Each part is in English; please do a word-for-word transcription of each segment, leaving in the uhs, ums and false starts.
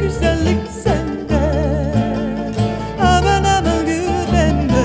güzellik sende. Aman aman gül pembe.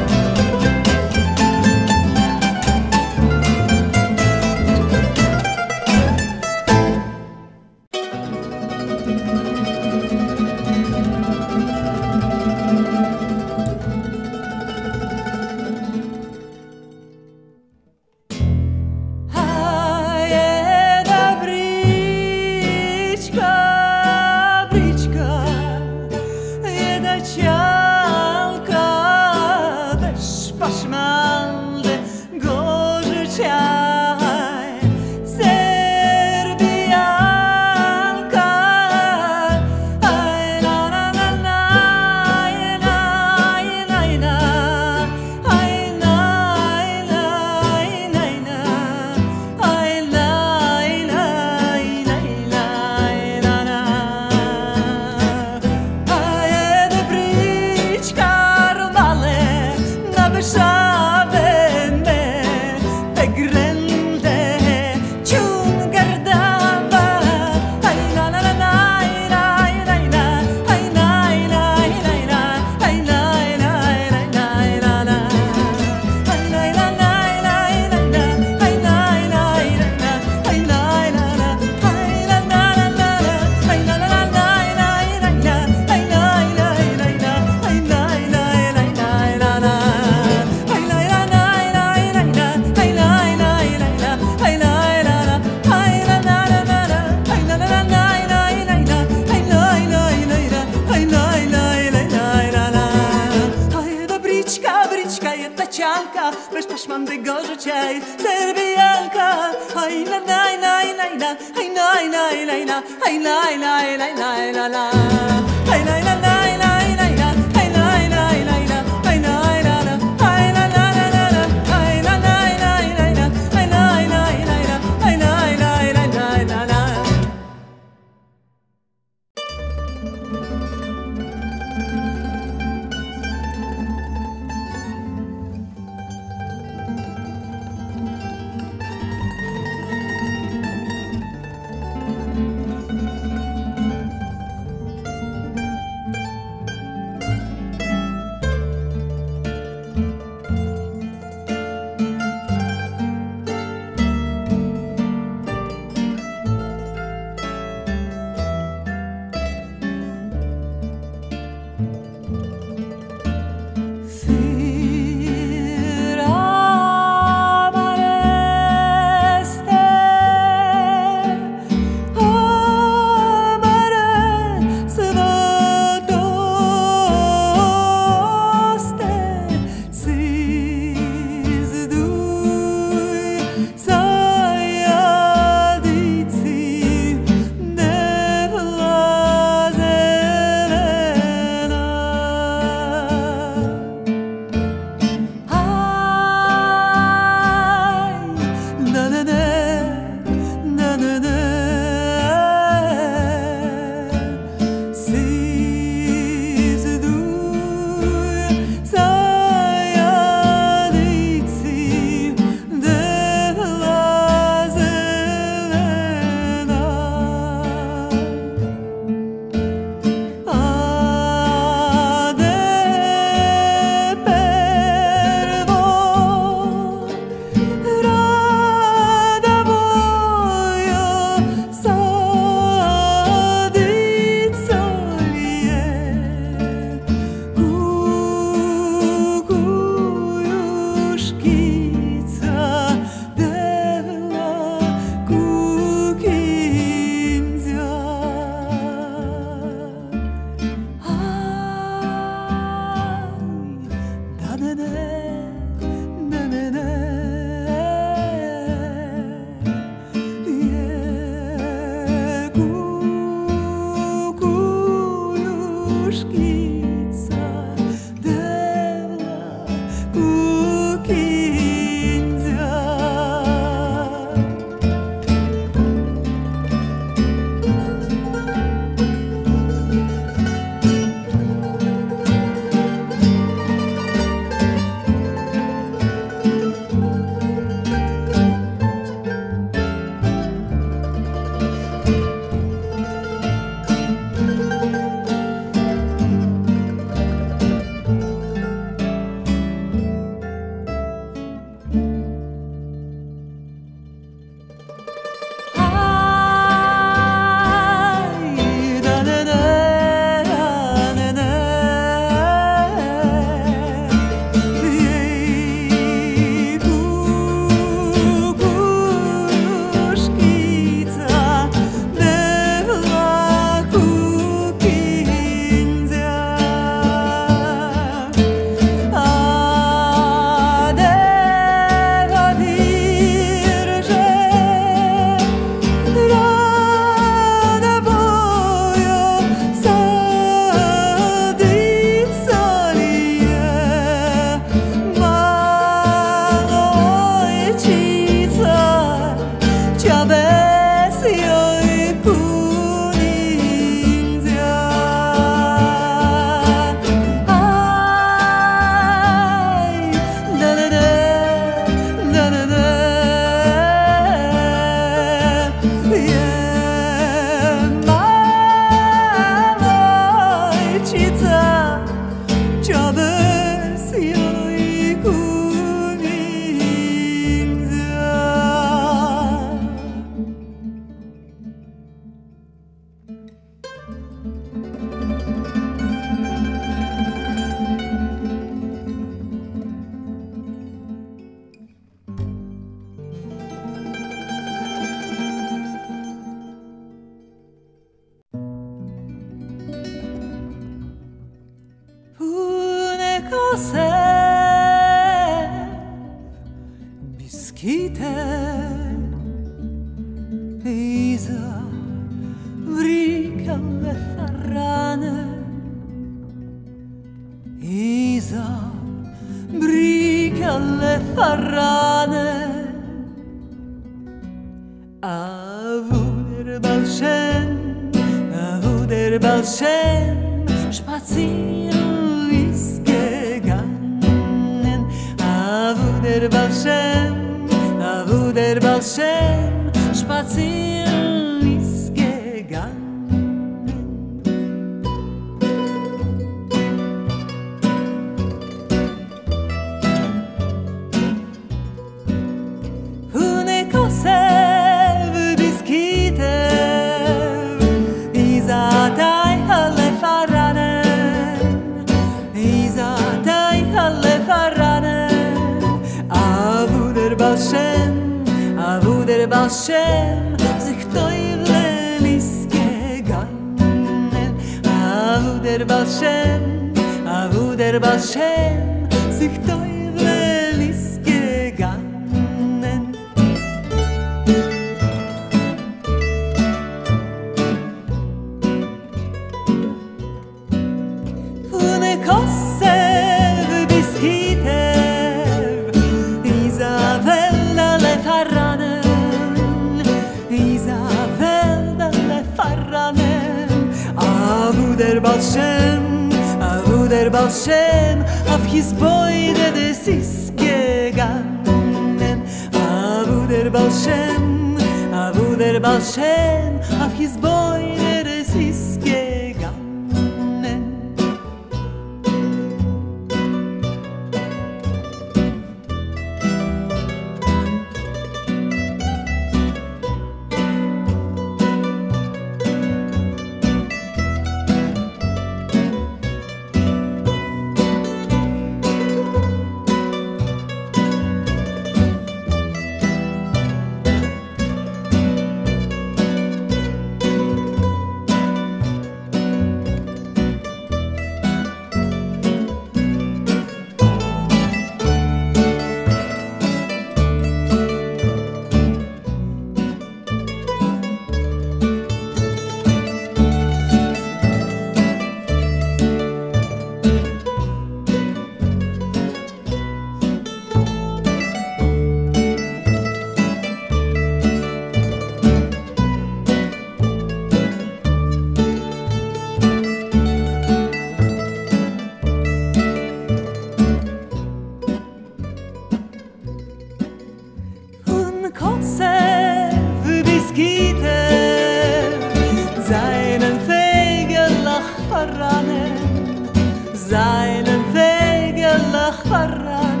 seinen Wegen lach voran.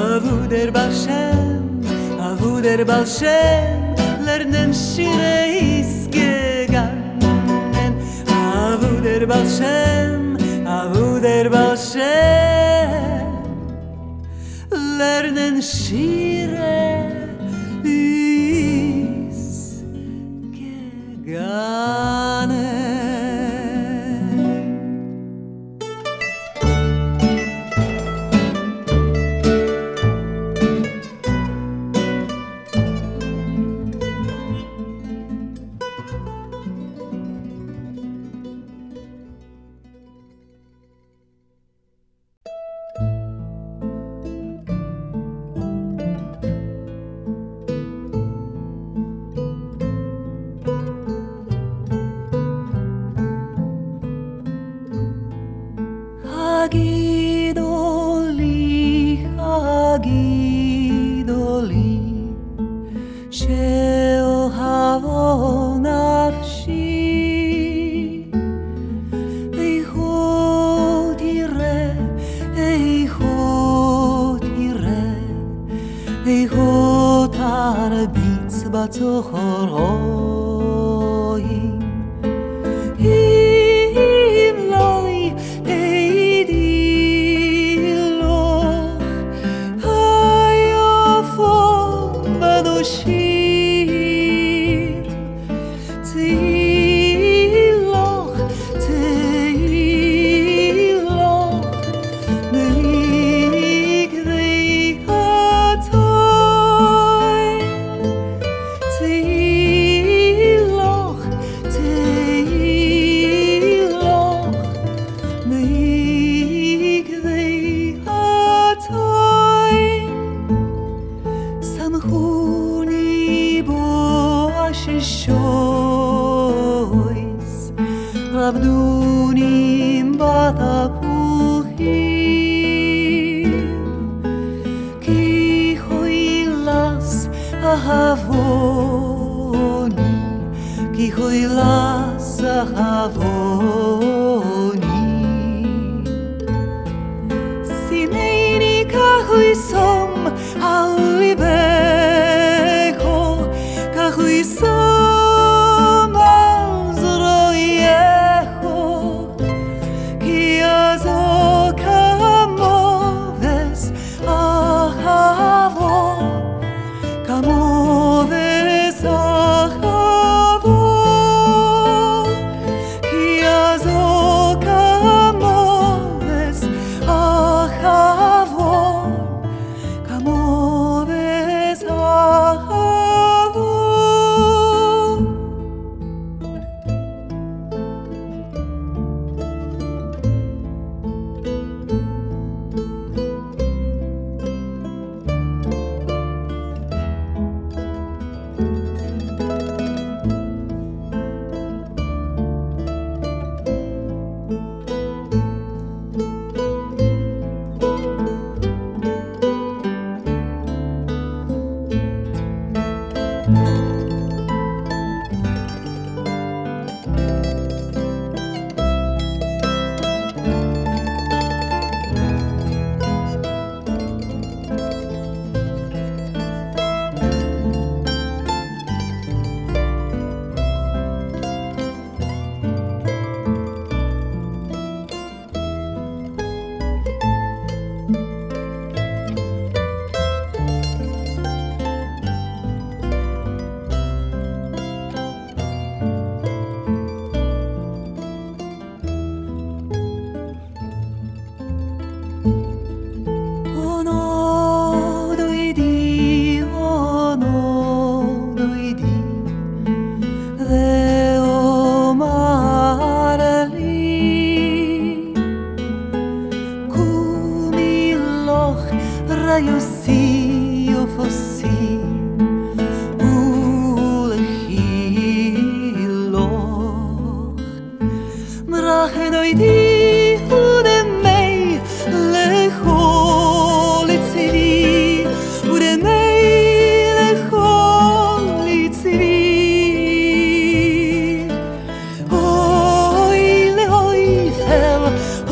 Avu der Balshem, Avu der Balshem, lernen Shire isgegangen. Avu der Balshem, Avu der Balshem, lernen Shire isgegangen.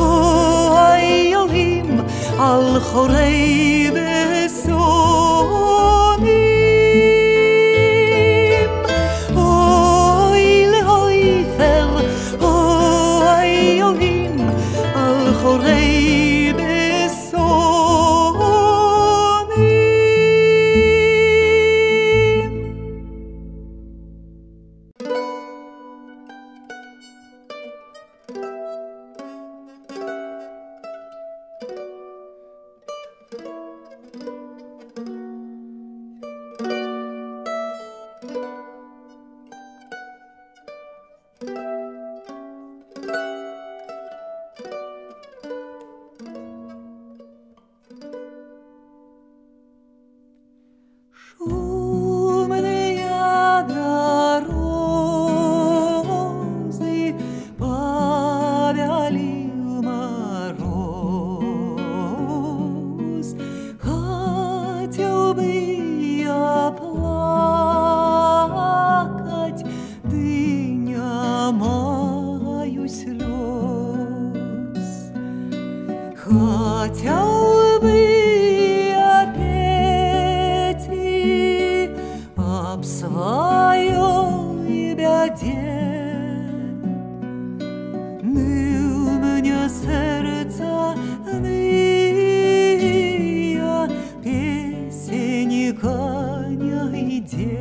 Oh מאחורי בסודים. אוי לאוי פר, אוי יונים, מאחורי בסודים. Хотел бы опять и об своей беде, ныл мне сердце ныя, песенника не иди.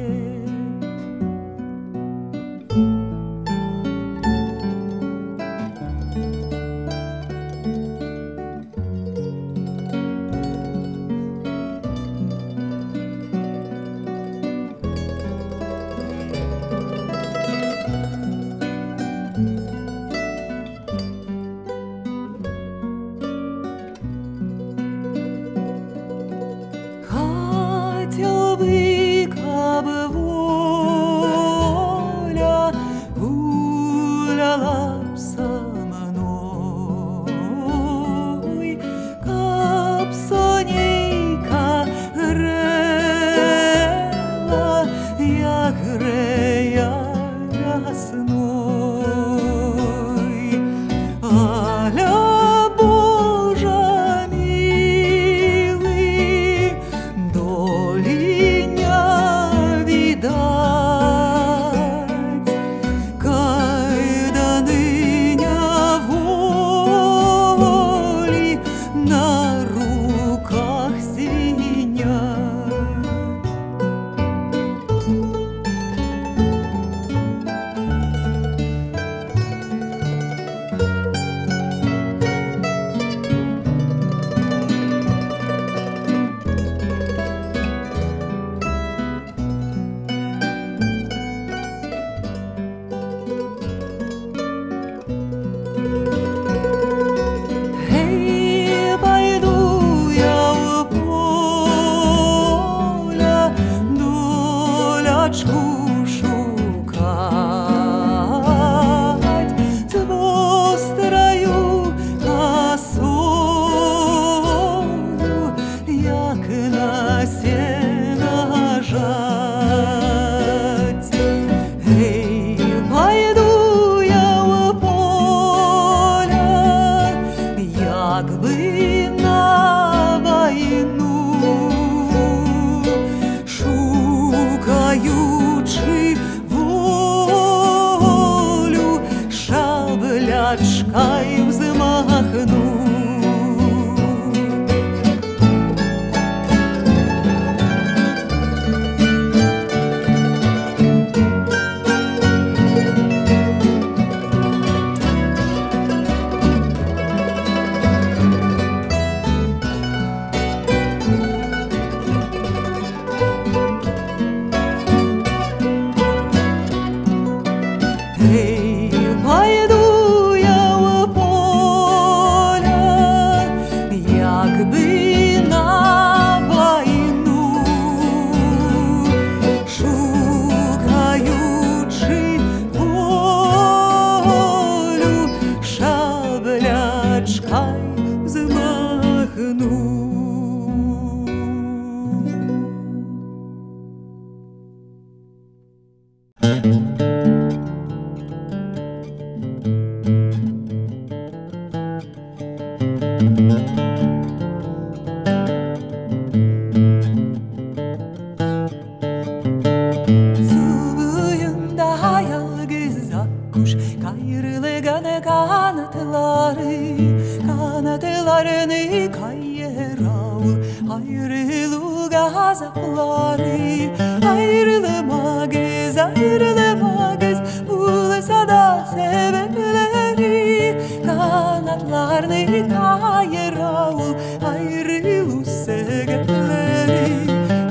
yollarını kayıralım, ayrılığa zavallı, ayrılıma göz, ayrılıma göz, bulsa da sebepleri, kanatlarını kayıralım, ayrılık sebepleri,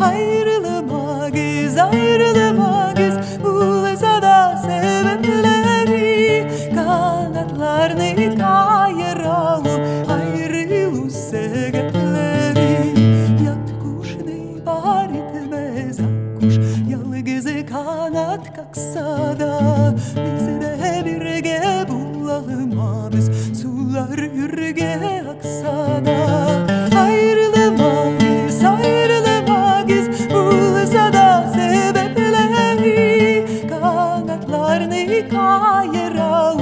ayrılıma göz, ayrılıma göz, bulsa da sebepleri, kanatlarını kayıralım. Kanat kaksa da biz de birge bulalım abes, sular yürge aksa da ayrılma biz, ayrılma biz, bulsa da sebepleri, kanatlarını kayıral,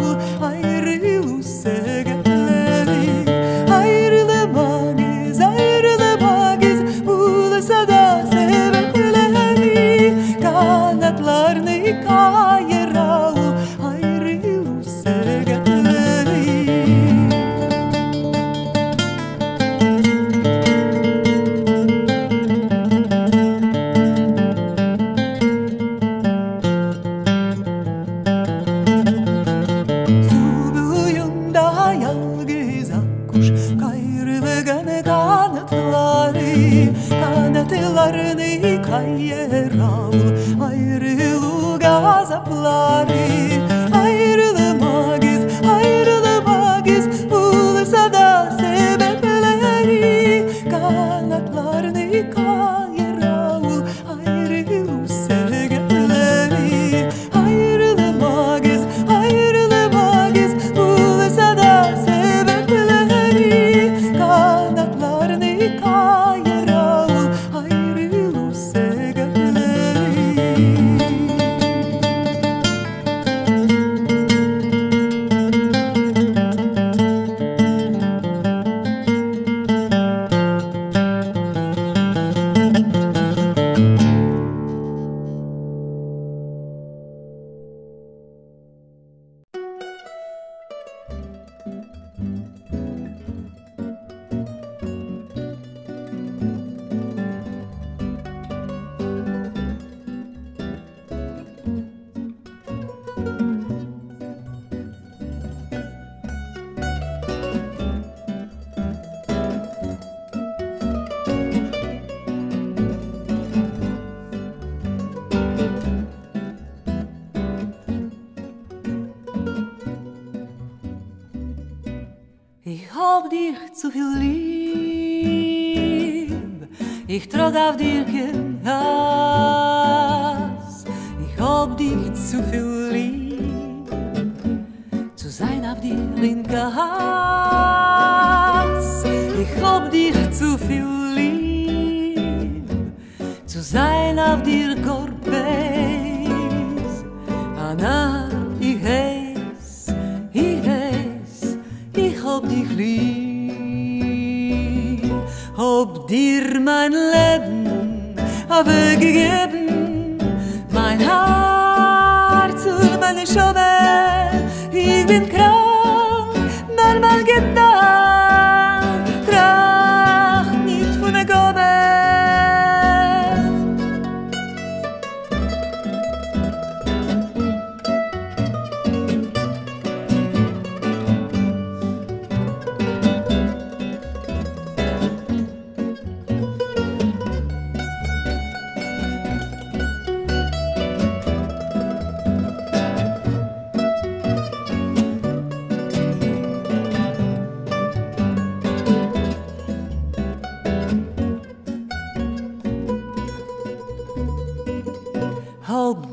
ayrılu sebepleri, ayrılma biz, ayrılma biz, bulsa da sebepleri, kanatlarını Kanatlarını kayıral, ayrılık sebepleri. Subuğunda yalnız akkuş, kayrılgan kanatları, kanatlarını kayıral. Ayrılık azapları, ayrılıma göz, ayrılıma göz, bulsa da sebepleri, kanatlarını kayıral, ayrılık sebepleri, ayrılıma göz, ayrılıma göz, bulsa da sebepleri, kanatlarını kayıral. Zu viel lieb, ich trag auf dir kein Hass. Ich hab dich zu viel lieb, zu sein auf dir in Gehass. Ich hab dich zu viel lieb, zu sein auf dir Korbeis. Anna, ich heiß, ich heiß, ich hab dich lieb. Hab dir mein Leben aufgegeben, mein Herz und meine Schaube. Ich bin krank, manchmal getan, tracht nicht von der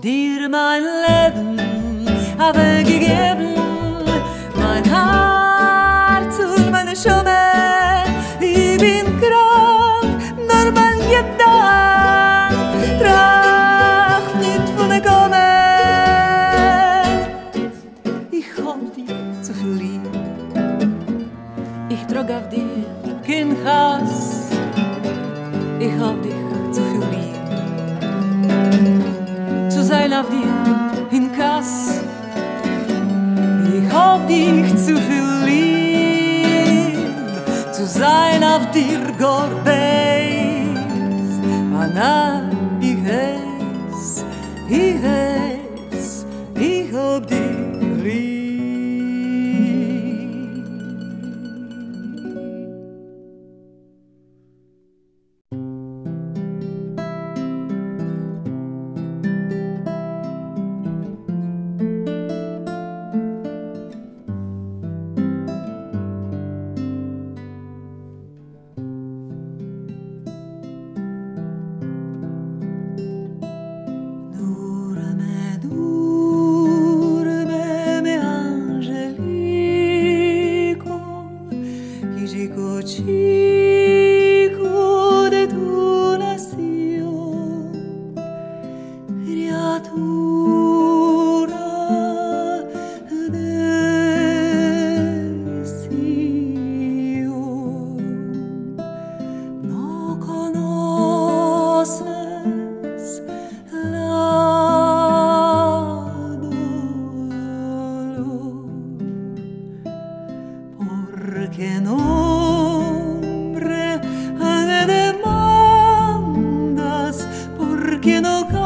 dir mein Leben habe gegeben, mein Herz und meine Schaube. Ich bin krank, normal getan, tracht nicht von der Kommen. Ich hab dich zu viel lieb, ich trag auf dir kein Hass. Ich hab dich zu viel lieb, sein auf dir in Kass. Ich hab dich zu viel lieb, zu sein auf dir gorbeis, ana ich es, ich es, ich hab dich lieb. Love.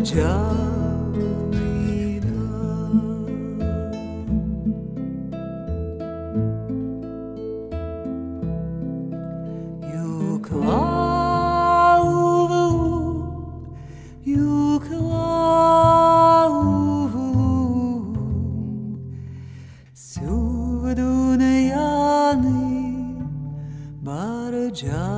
Всю в Дуняни барджа.